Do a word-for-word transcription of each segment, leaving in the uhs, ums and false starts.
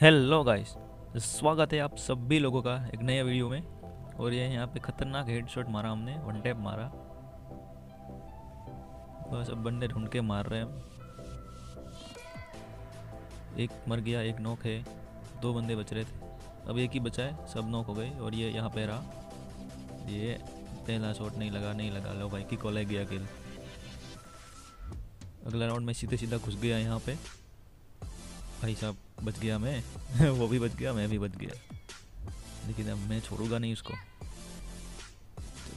Hello guys, स्वागत है आप सभी लोगों का एक नया वीडियो में। और ये यहाँ पे खतरनाक हेडशॉट मारा हमने, वन टैप मारा। बस अब बंदे ढूंढ के मार रहे हैं। एक मर गया, एक नॉक है, दो बंदे बच रहे थे, अब एक ही बचा है, सब नॉक हो गए। और ये यहाँ पे रहा, ये पहला शॉट नहीं लगा, नहीं लगा। लो भाई की कॉल गया खेल। अगला राउंड में सीधे सीधा घुस गया यहाँ पे। भाई साहब बच गया मैं वो भी बच गया, मैं भी बच गया, लेकिन अब मैं छोड़ूंगा नहीं उसको।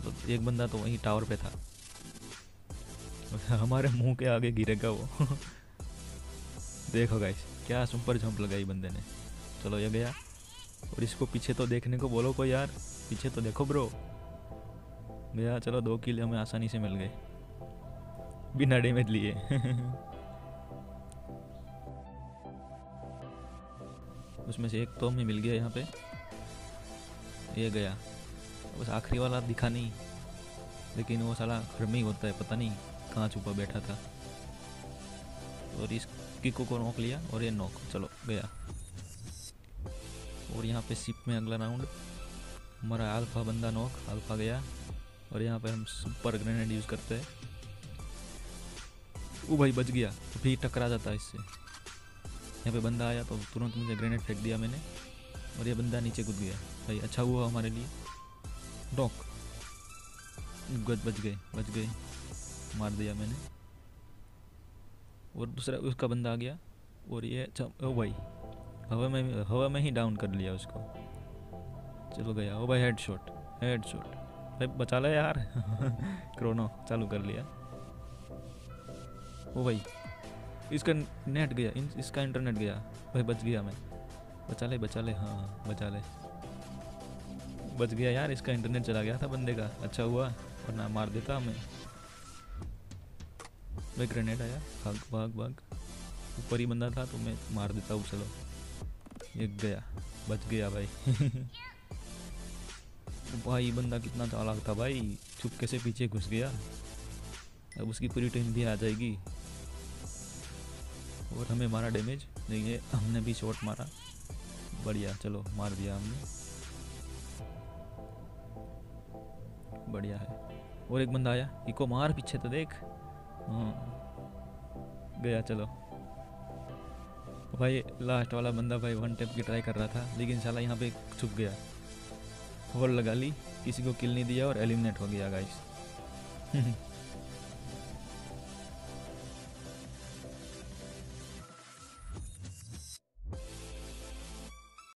तो तो एक बंदा तो वहीं टावर पे था, हमारे मुंह के आगे गिरेगा वो देखो गाइस क्या सुपर जंप लगाई बंदे ने। चलो ये गया, और इसको पीछे तो देखने को बोलो को, यार पीछे तो देखो ब्रो। गया, चलो दो किल हमें आसानी से मिल गए बिना डैमेज लिए उसमें से एक तो हमें मिल गया यहाँ पे, ये गया। बस आखिरी वाला दिखा नहीं, लेकिन वो साला घर में ही होता है, पता नहीं कहाँ छुपा बैठा था। और इस किको को नॉक लिया, और ये नॉक, चलो गया। और यहाँ पे शिप में अगला राउंड हमारा अल्फा बंदा नॉक, अल्फा गया। और यहाँ पे हम सुपर ग्रेनेड यूज़ करते हैं। वो भाई बच गया, तो भी टकरा जाता है इससे। यहाँ पे बंदा आया तो तुरंत मुझे ग्रेनेड फेंक दिया मैंने, और ये बंदा नीचे कूद गया। भाई अच्छा हुआ हमारे लिए, डॉक बच गए, बच गए, मार दिया मैंने। और दूसरा उसका बंदा आ गया, और ये अच्छा, ओ भाई हवा में हवा में ही डाउन कर लिया उसको। चलो गया, ओ भाई हेडशॉट, हेडशॉट भाई बचा ले यार क्रोनो चालू कर लिया। ओ भाई इसका नेट गया, इन, इसका इंटरनेट गया। भाई बच गया मैं, बचा ले बचा ले, हाँ बचा ले, बच गया यार। इसका इंटरनेट चला गया था बंदे का, अच्छा हुआ, वरना मार देता हमें। भाई ग्रेनेड आया, भाग भाग भाग, ऊपर ही बंदा था तो मैं मार देता हूँ। चलो ये गया, बच गया भाई भाई बंदा कितना चालाक था भाई, छुपके से पीछे घुस गया। अब उसकी पूरी टीम भी आ जाएगी। और हमें मारा डैमेज, देखिए हमने भी शॉट मारा, बढ़िया। चलो मार दिया हमने, बढ़िया है। और एक बंदा आया, इको मार पीछे तो देख, हाँ गया। चलो भाई लास्ट वाला बंदा भाई वन टैप की ट्राई कर रहा था, लेकिन साला यहाँ पे छुप गया, होल लगा ली, किसी को किल नहीं दिया, और एलिमिनेट हो गया गाइस